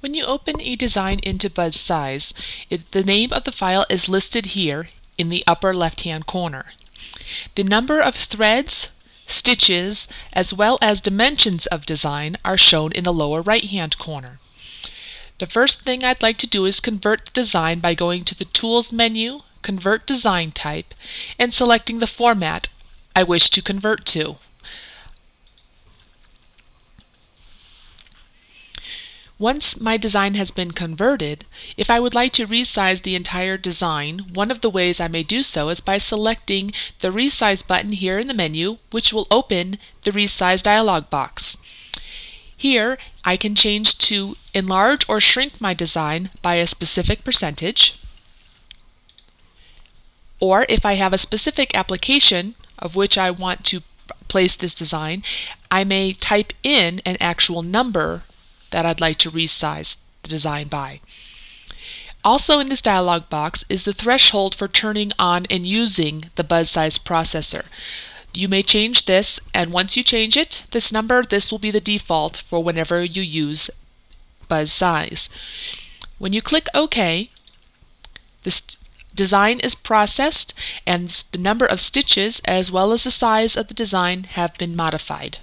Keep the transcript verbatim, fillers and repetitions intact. When you open a design into BuzzSize, it, the name of the file is listed here in the upper left-hand corner. The number of threads, stitches, as well as dimensions of design are shown in the lower right-hand corner. The first thing I'd like to do is convert the design by going to the Tools menu, Convert Design Type, and selecting the format I wish to convert to. Once my design has been converted, if I would like to resize the entire design, one of the ways I may do so is by selecting the Resize button here in the menu, which will open the Resize dialog box. Here, I can change to enlarge or shrink my design by a specific percentage, or if I have a specific application of which I want to place this design, I may type in an actual number that I'd like to resize the design by. Also in this dialog box is the threshold for turning on and using the BuzzSize processor. You may change this, and once you change it, this number, this will be the default for whenever you use BuzzSize. When you click OK, this design is processed and the number of stitches as well as the size of the design have been modified.